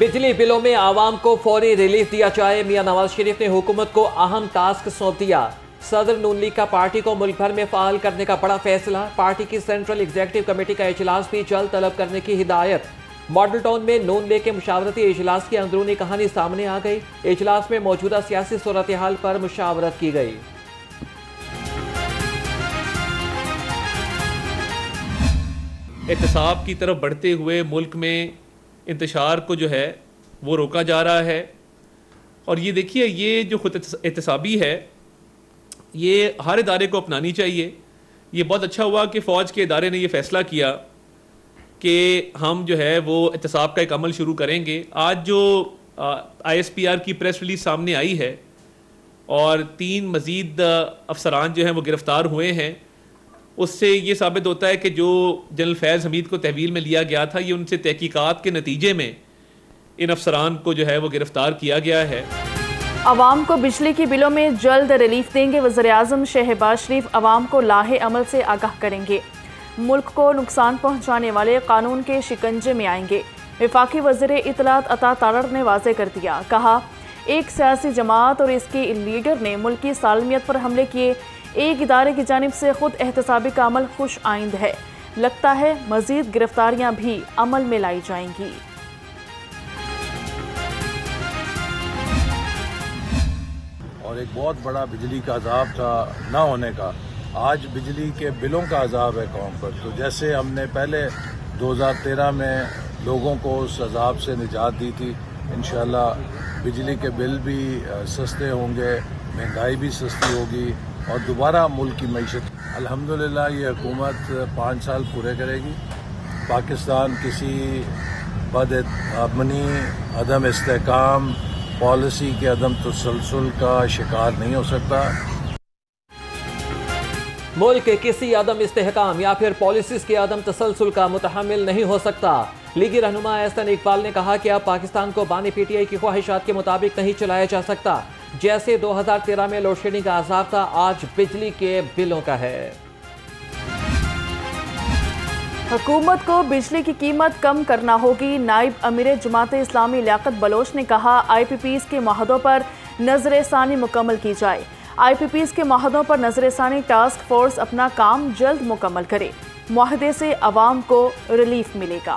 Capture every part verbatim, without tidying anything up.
बिजली बिलों में आवाम को फौरी रिलीफ दिया जाए, मियां नवाज शरीफ ने हुकूमत को अहम टास्क सौंप दिया। सदर नून लीग का पार्टी को मुल्क भर में फाल करने का बड़ा फैसला, पार्टी की सेंट्रल एग्जीक्यूटिव कमेटी का इजलास भी जल्द तलब करने की हिदायत। मॉडल टाउन में नून लीग के मुशावरती इजलास की अंदरूनी कहानी सामने आ गई। इजलास में मौजूदा सियासी सूरत हाल पर मुशावरत की गई। एहतसाब की तरफ बढ़ते हुए मुल्क में इंतशार को जो है वो रोका जा रहा है। और ये देखिए, ये जो खुद एहतसाबी है ये हर इदारे को अपनानी चाहिए। ये बहुत अच्छा हुआ कि फ़ौज के इदारे ने ये फ़ैसला किया कि हम जो है वो एहतसाब का एक अमल शुरू करेंगे। आज जो आई एस पी आर की प्रेस रिलीज़ सामने आई है और तीन मज़ीद अफसरान जो हैं वो गिरफ़्तार हुए हैं, उससे ये साबित होता है कि जो जनरल फैज़ हमीद को तहवील में लिया गया था, ये उनसे तहकीकात के नतीजे में इन अफसरान को जो है वो गिरफ़्तार किया गया है। आवाम को बिजली के बिलों में जल्द रिलीफ देंगे, वज़ीर-ए-आज़म शहबाज शरीफ आवाम को लाहे अमल से आगाह करेंगे। मुल्क को नुकसान पहुँचाने वाले कानून के शिकंजे में आएंगे, वफाकी वज़ीर इत्तलात अता तारड़ ने वाज़ेह कर दिया। कहा, एक सियासी जमात और इसकी लीडर ने मुल्क की सालमियत पर हमले किए। एक इदारे की जानिब से खुद एहतसाबी का अमल खुश आइंद है। लगता है मजीद गिरफ्तारियां भी अमल में लाई जाएंगी। और एक बहुत बड़ा बिजली का अजाब था ना होने का, आज बिजली के बिलों का अजाब है कौम पर। तो जैसे हमने पहले दो हज़ार तेरह में लोगों को उस अजाब से निजात दी थी, इंशाल्लाह बिजली के बिल भी सस्ते होंगे, महंगाई भी सस्ती होगी और दोबारा मुल्क की मैशत अल्हम्दुलिल्लाह ये हुकूमत पाँच साल पूरे करेगी। पाकिस्तान किसी बदअमनी, अदम इस्तेहकाम, पॉलिसी के अदम तसलसल का शिकार नहीं हो सकता। मुल्क किसी अदम इस्तेहकाम या फिर पॉलिसीज़ के अदम तसलसल का मुतहमिल नहीं हो सकता। लीगी रहनुमा एहसन इकबाल ने कहा कि अब पाकिस्तान को बानी पी टी आई की ख्वाहिशात के मुताबिक नहीं चलाया जा सकता। जैसे दो हज़ार तेरह में लोड शेडिंग का अजाब था, आज बिजली के बिलों का है। हुकूमत को बिजली की कीमत कम करना होगी। नायब अमीर जमात इस्लामी इलाकत बलोच ने कहा, आई पी पीज़ के माहदों पर नजर सानी मुकम्मल की जाए। आई पी पीज़ के माहदों पर नजर सानी टास्क फोर्स अपना काम जल्द मुकम्मल करे। माहदे से आवाम को रिलीफ मिलेगा।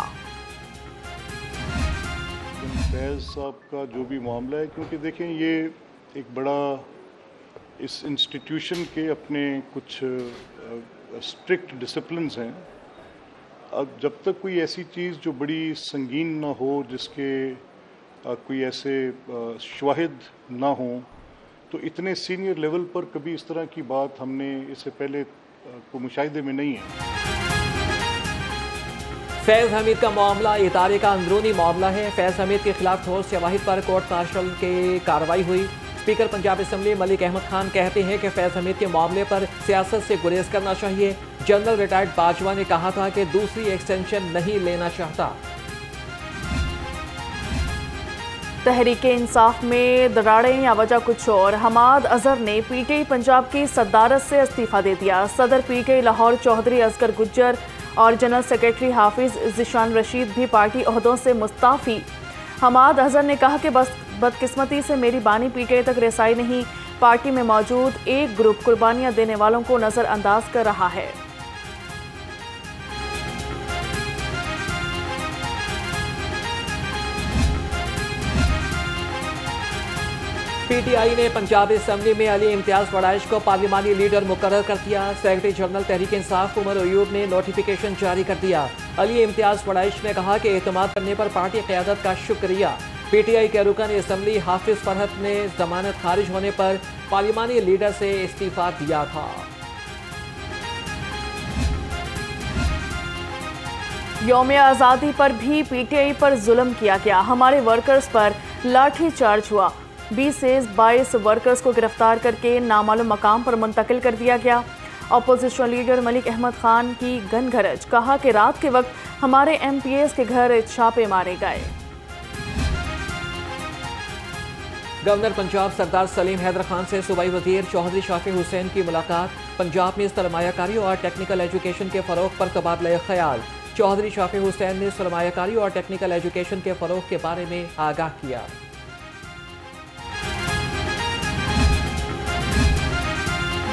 फैज़ साहब का जो भी मामला है, क्योंकि देखें ये एक बड़ा इस इंस्टीट्यूशन के अपने कुछ स्ट्रिक्ट डिसिप्लिन हैं। अब जब तक कोई ऐसी चीज़ जो बड़ी संगीन ना हो, जिसके आ, कोई ऐसे शवाहिद ना हो, तो इतने सीनियर लेवल पर कभी इस तरह की बात हमने इससे पहले को मुशाहिदे में नहीं है। फैज़ हमीद का मामला इदारे का अंदरूनी मामला है। फैज़ हमीद के खिलाफ ठोस शवाहिद पर कोर्ट मार्शल की कार्रवाई हुई। स्पीकर पंजाब असम्बली मलिक अहमद खान कहते हैं कि फैज़ हमीद के मामले पर सियासत से गुरेज करना चाहिए। जनरल रिटायर्ड बाजवा ने कहा था कि दूसरी एक्सटेंशन नहीं लेना चाहता। तहरीक इंसाफ में दरारें या वजह कुछ और, हमाद अजहर ने पी टी आई पंजाब की सदारत से इस्तीफा दे दिया। सदर P T I Lahore Chaudhry Asghar Gujjar और जनरल सेक्रेटरी हाफिज जिशान रशीद भी पार्टी ओहदों से मुस्ताफ़ी। हमाद अजहर ने कहा कि बस बदकिस्मती से मेरी बानी पी टी आई तक रसाई नहीं, पार्टी में मौजूद एक ग्रुप कुर्बानियां देने वालों को नज़रअंदाज कर रहा है। पी टी आई ने पंजाब असम्बली में अली इम्तियाज वड़ाइश को पार्लिमानी लीडर मुकर्रर कर दिया। सेक्रेटरी जनरल तहरीक इंसाफ उमर अयूब ने नोटिफिकेशन जारी कर दिया। अली इम्तियाज वड़ाइश ने कहा कि एतमाद करने पर पार्टी क़यादत का शुक्रिया। पी टी आई के रुकन असम्बली हाफिज फरहत ने जमानत खारिज होने पर पार्लिमानी लीडर से इस्तीफा दिया था। यौम आज़ादी पर भी पी टी आई पर जुल्म किया गया। हमारे वर्कर्स पर लाठीचार्ज हुआ। बीस से बाईस वर्कर्स को गिरफ्तार करके नामालूम मकाम पर मुंतकिल कर दिया गया। अपोजिशन लीडर मलिक अहमद खान की गन घरज, कहा कि रात के वक्त हमारे एम पी एस के घर छापे मारे गए। गवर्नर पंजाब सरदार सलीम हैदर खान से सूबाई वजीर चौधरी शाफी हुसैन की मुलाकात। पंजाब में सरमायाकारी और टेक्निकल एजुकेशन के फरोग पर तबादला ख्याल। चौधरी शाफी हुसैन ने सरमायाकारी और टेक्निकल एजुकेशन के फरोग के बारे में आगाह किया।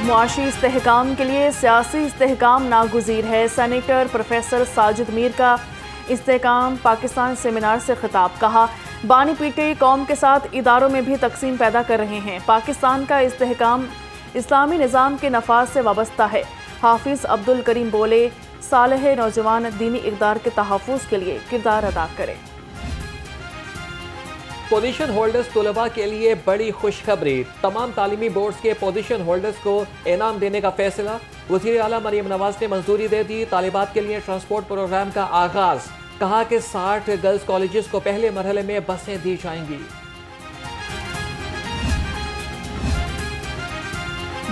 मुआशी इस्तेहकाम के लिए सियासी इस्तेहकाम नागुज़ीर है। सेनेटर प्रोफेसर साजिद मीर का इस्तेहकाम पाकिस्तान सेमिनार से खिताब। कहा, बानी पीटे कौम के साथ इदारों में भी तकसीम पैदा कर रहे हैं। पाकिस्तान का इस्तेहकाम इस्लामी निज़ाम के नफाज से वाबस्ता है। हाफिज अब्दुल करीम बोले, सालह नौजवान दीनी इक़दार के तहफ़्फ़ुज़ के लिए किरदार अदा करें। पोजीशन होल्डर्स तलबा के लिए बड़ी खुशखबरी। तमाम तालीमी बोर्ड्स के पोजीशन होल्डर्स को इनाम देने का फैसला। वज़ीर आला मरीम नवाज ने मंजूरी दे दी। तालिबात के लिए ट्रांसपोर्ट प्रोग्राम का आगाज। कहा कि साठ गर्ल्स कॉलेजेस को पहले मरहले में बसें दी जाएंगी।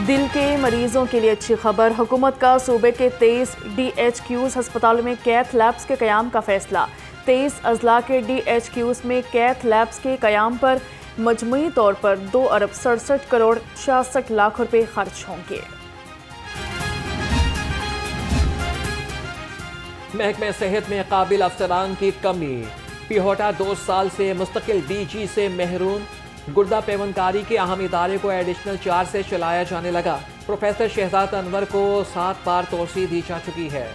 दिल के मरीजों के लिए अच्छी खबर। हुकूमत का सूबे के तेईस डी एच क्यूज हस्पतालों में कैथ लैब्स के क़याम का फैसला। तेईस अजला के डी एच क्यूज में कैथ लैब्स के क़याम पर मजमूई तौर पर दो अरब सड़सठ करोड़ छियासठ लाख रुपए खर्च होंगे। महकमे सेहत में काबिल अफसरान की कमी। पिहोटा दो साल से मुस्तकिल डी जी से महरूम। गुर्दा पैवनकारी के अहम इदारे को एडिशनल चार से चलाया जाने लगा। प्रोफेसर शहजाद अनवर को सात बार तोसी दी जा चुकी है।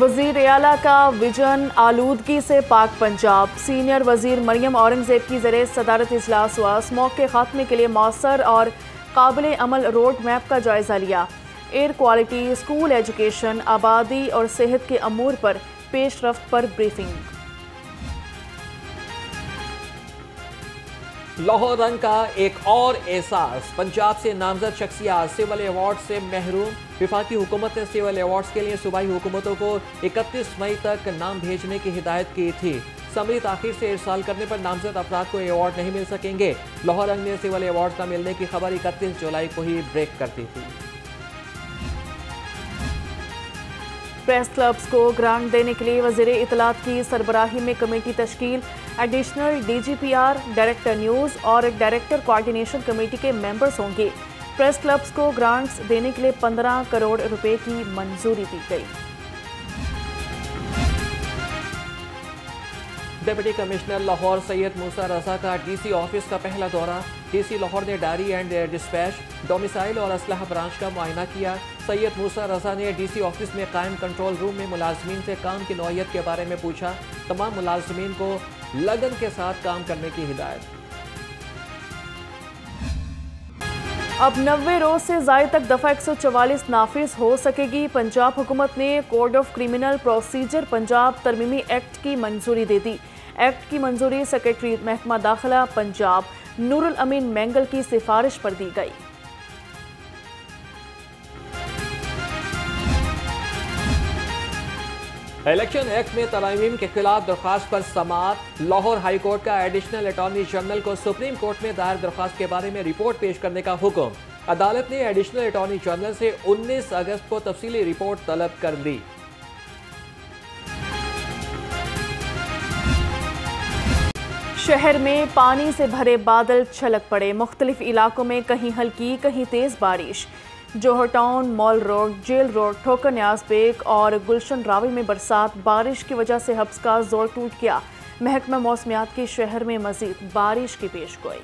वजीर आला का विजन, आलूदगी से पाक पंजाब। सीनियर वजीर मरियम औरंगजेब की ज़रिए सदारत इजलास हुआ। स्मॉग के खात्मे के लिए मौसर और काबिल अमल रोड मैप का जायज़ा लिया। एयर क्वालिटी, स्कूल एजुकेशन, आबादी और सेहत के अमूर पर पेशरफ्त पर ब्रीफिंग। लाहौर रंग का एक और एहसास। पंजाब से नामजद शख्सियात सिविल अवार्ड से महरूम। विफाकी हुकूमत ने सिविल अवार्ड्स के लिए सूबाई हुकूमतों को इकतीस मई तक नाम भेजने की हिदायत की थी। समरी ताखिर से इरसाल करने पर नामजद अफराद को अवार्ड नहीं मिल सकेंगे। लाहौर रंग ने सिविल अवार्ड न मिलने की खबर इकतीस जुलाई को ही ब्रेक करती थी। प्रेस क्लब्स को ग्रांट देने के लिए वज़ीर इतलात की सरबराही में कमेटी तश्कील। Additional D G P R, director news और डायरेक्टर कोऑर्डिनेशन कमेटी के मेंबर्स होंगे। प्रेस क्लब्स को ग्रांट्स देने के लिए पंद्रह करोड़ रुपए की मंजूरी दी गई। डिप्टी कमिश्नर लाहौर सैयद मूसा रसा का डीसी ऑफिस का पहला दौरा। डीसी लाहौर ने डायरी एंड डिस्पैच, डोमिसाइल और असलहा ब्रांच का मुआयना किया। सैयद मूसा रसा ने डीसी ऑफिस में कायम कंट्रोल रूम में मुलाजमीन से काम की नौयत के बारे में पूछा। तमाम मुलाजमीन को लगन के साथ काम करने की हिदायत। अब नब्बे रोज से जायद तक दफ़ा एक सौ चवालीस नाफिज हो सकेगी। पंजाब हुकूमत ने code of criminal procedure Punjab तरमीमी एक्ट की मंजूरी दे दी। एक्ट की मंजूरी सेक्रेटरी महकमा दाखिला पंजाब नूरुल अमीन मेंगल की सिफारिश पर दी गई। इलेक्शन एक्ट में तरमीम के खिलाफ दरख्वास्त पर समाअत। लाहौर हाई कोर्ट का एडिशनल अटॉर्नी जनरल को सुप्रीम कोर्ट में दायर दरख्वास्त के बारे में रिपोर्ट पेश करने का हुक्म। अदालत ने एडिशनल अटॉर्नी जनरल से उन्नीस अगस्त को तफसीली रिपोर्ट तलब कर ली। शहर में पानी से भरे बादल छलक पड़े। मुख्तलिफ इलाकों में कहीं हल्की कहीं तेज़ बारिश। Johar town, mall road, jail road, Thokar Niaz bag और गुलशन रावी में बरसात। बारिश की वजह से हब्स का जोर टूट गया। महकमा मौसमियात की शहर में मजीद बारिश की पेशगोई।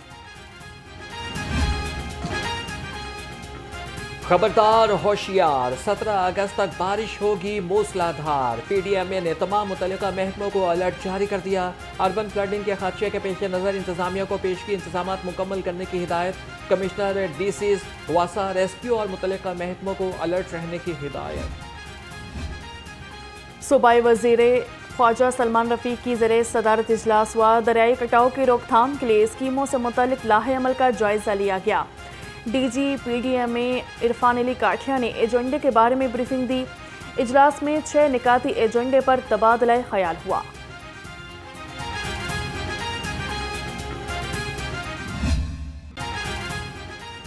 खबरदार होशियार, सत्रह अगस्त तक बारिश होगी मूसलाधार। पीडीएमए ने तमाम मुतल्लिका महकमों को अलर्ट जारी कर दिया। अर्बन फ्लडिंग के खदशे के पेश नज़र इंतजामिया को पेशगी इंतजाम मुकम्मल करने की हिदायत। कमिश्नर डीसीज वासा, रेस्क्यू और मुतल्लिका महकमों को अलर्ट रहने की हिदायत। सूबाई वजीर ख्वाजा सलमान रफीक की ज़रिए सदारत इजलास हुआ। दरियाई कटाव की रोकथाम के लिए स्कीमों से मुतल्लिक लाहे अमल का जायज़ा लिया गया। डीजी पीडीएमए इरफान अली काठिया ने एजेंडे के बारे में ब्रीफिंग दी। इजलास में छह निकाती एजेंडे पर तबादला ख्याल हुआ।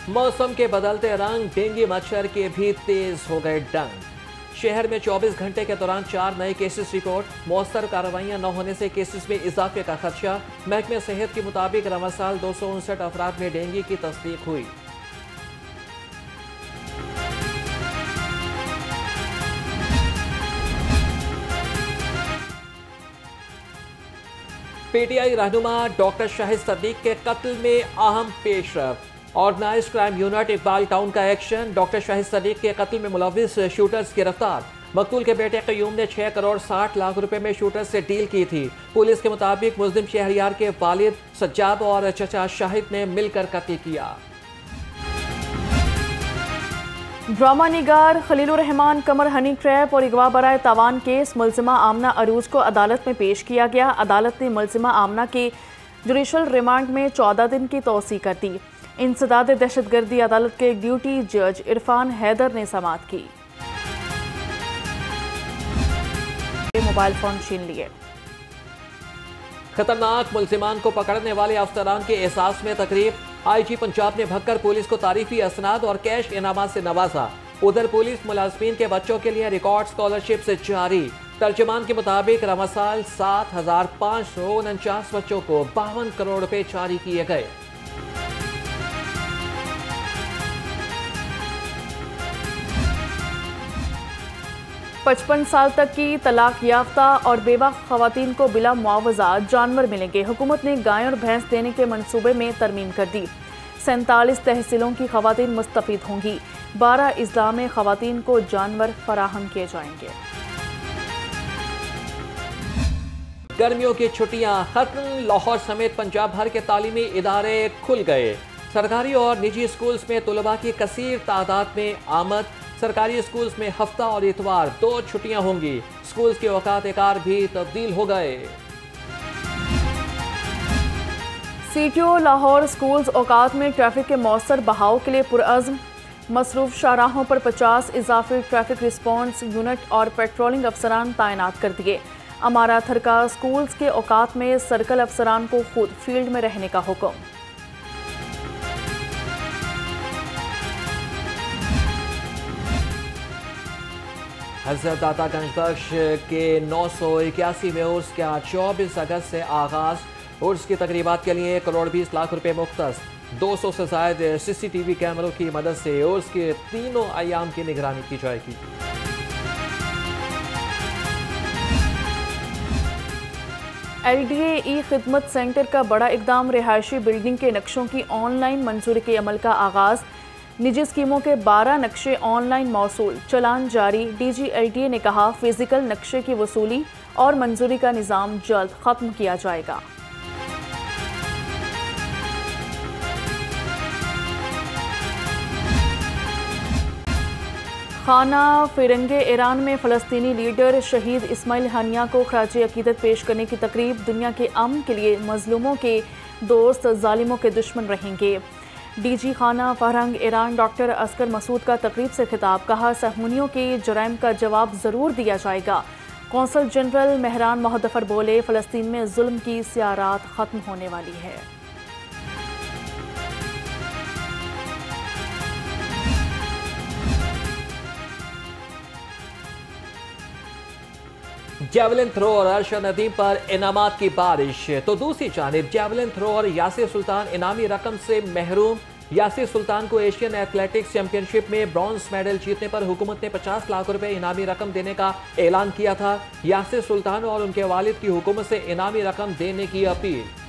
मौसम के बदलते रंग, डेंगू मच्छर के भी तेज हो गए डंग। शहर में चौबीस घंटे के दौरान चार नए केसेस रिपोर्ट। मौसर कार्रवाइयां न होने से केसेस में इजाफे का खदशा। महकमे सेहत के मुताबिक रवा साल दो सौ उनसठ अफराद में डेंगू की तस्दीक हुई। पीटीआई रहनुमा डॉक्टर शाहिद सदीक के कत्ल में अहम पेशरफ। Organized crime unit Iqbal town का एक्शन। डॉक्टर शाहिद सदीक के कत्ल में मुलविस शूटर्स गिरफ्तार। मकतूल के बेटे कयूम ने छह करोड़ साठ लाख रुपए में शूटर्स से डील की थी। पुलिस के मुताबिक मुस्लिम शहरियार के वालिद सज्जाद और चचा शाहिद ने मिलकर कत्ल किया। ड्रामा निगार खलीलुर रहमान कमर हनी ट्रैप और अगवा बराए तावान केस मुलजिमा आमना अरूज को अदालत में पेश किया गया। अदालत ने मुलजिमा आमना के जुडिशल रिमांड में चौदह दिन की तोसी कर दी। इंसदाद दहशतगर्दी अदालत के ड्यूटी जज इरफान हैदर ने समाअत की। मोबाइल फोन छीन लिए। खतरनाक मुलजिमान को पकड़ने वाले अफसरान के एहसास में तकरीब। आईजी पंजाब ने भक्कर पुलिस को तारीफी असनाद और कैश इनामात से नवाजा। उधर पुलिस मुलाजमीन के बच्चों के लिए रिकॉर्ड स्कॉलरशिप से जारी। तर्जमान के मुताबिक रमासाल सात हजार पाँच सौ उनचास बच्चों को बावन करोड़ रुपए जारी किए गए। पचपन साल तक की तलाक याफ्ता और बेवा खवातीन को बिला मुआवजा जानवर मिलेंगे। हुकूमत ने गाय और भैंस देने के मंसूबे में तरमीम कर दी। सैंतालीस तहसीलों की खवातीन मुस्तफीद होंगी। बारह इजला में खवातीन को जानवर फराहम किए जाएंगे। गर्मियों की छुट्टियां खत्म। लाहौर समेत पंजाब भर के तालीमी इदारे खुल गए। सरकारी और निजी स्कूल्स में तलबा की कसीर तादाद में आमद। सरकारी स्कूल्स में हफ्ता और इतवार दो छुट्टियां होंगी। स्कूल्स के औकात कार भी तब्दील हो गए। सीटीओ लाहौर स्कूल्स औकात में ट्रैफिक के मौसर बहाव के लिए पुरअज़्म। मसरूफ शाहराहों पर पचास इजाफी ट्रैफिक रिस्पॉन्स यूनिट और पेट्रोलिंग अफसरान तैनात कर दिए। अमारा थरका स्कूल्स के औकात में सर्कल अफसरान को खुद फील्ड में रहने का हुक्म। हजरत दाता गंज बख्श के नौ सौ इक्यासी में उर्स का चौबीस अगस्त से आगाज। उर्स की तकरीबात के लिए एक करोड़ बीस लाख रुपए मुख्तस। दो सौ से जायद सीसीटीवी कैमरों की मदद से उर्स के तीनों आयाम की निगरानी की जाएगी। एलडीए खिदमत सेंटर का बड़ा इकदाम। रिहायशी बिल्डिंग के नक्शों की ऑनलाइन मंजूरी के अमल का आगाज। निजी स्कीमों के बारह नक्शे ऑनलाइन मौसूल, चलान जारी। डीजीआईटी ने कहा फिजिकल नक्शे की वसूली और मंजूरी का निज़ाम जल्द खत्म किया जाएगा। खाना फिरंगे ईरान में फ़लस्तीनी लीडर शहीद इस्माइल हनिया को ख़राज अक़ीदत पेश करने की तकरीब। दुनिया के अमन के लिए मजलूमों के दोस्त जालिमों के दुश्मन रहेंगे। डीजी खाना फरहंग ईरान डॉक्टर असगर मसूद का तकरीब से खिताब। कहा सहूनियों के जराइम का जवाब ज़रूर दिया जाएगा। कौंसल जनरल मेहरान महदिवर बोले फ़लस्तीन में जुल्म की सियारात ख़त्म होने वाली है। जैवलिन थ्रो और अर्शद नदीम पर इनामात की बारिश। तो दूसरी जानिब जैवलिन थ्रो और यासिर सुल्तान इनामी रकम से महरूम। यासिर सुल्तान को एशियन एथलेटिक्स चैंपियनशिप में ब्रॉन्ज मेडल जीतने पर हुकूमत ने पचास लाख रुपए इनामी रकम देने का ऐलान किया था। यासिर सुल्तान और उनके वालिद की हुकूमत से इनामी रकम देने की अपील।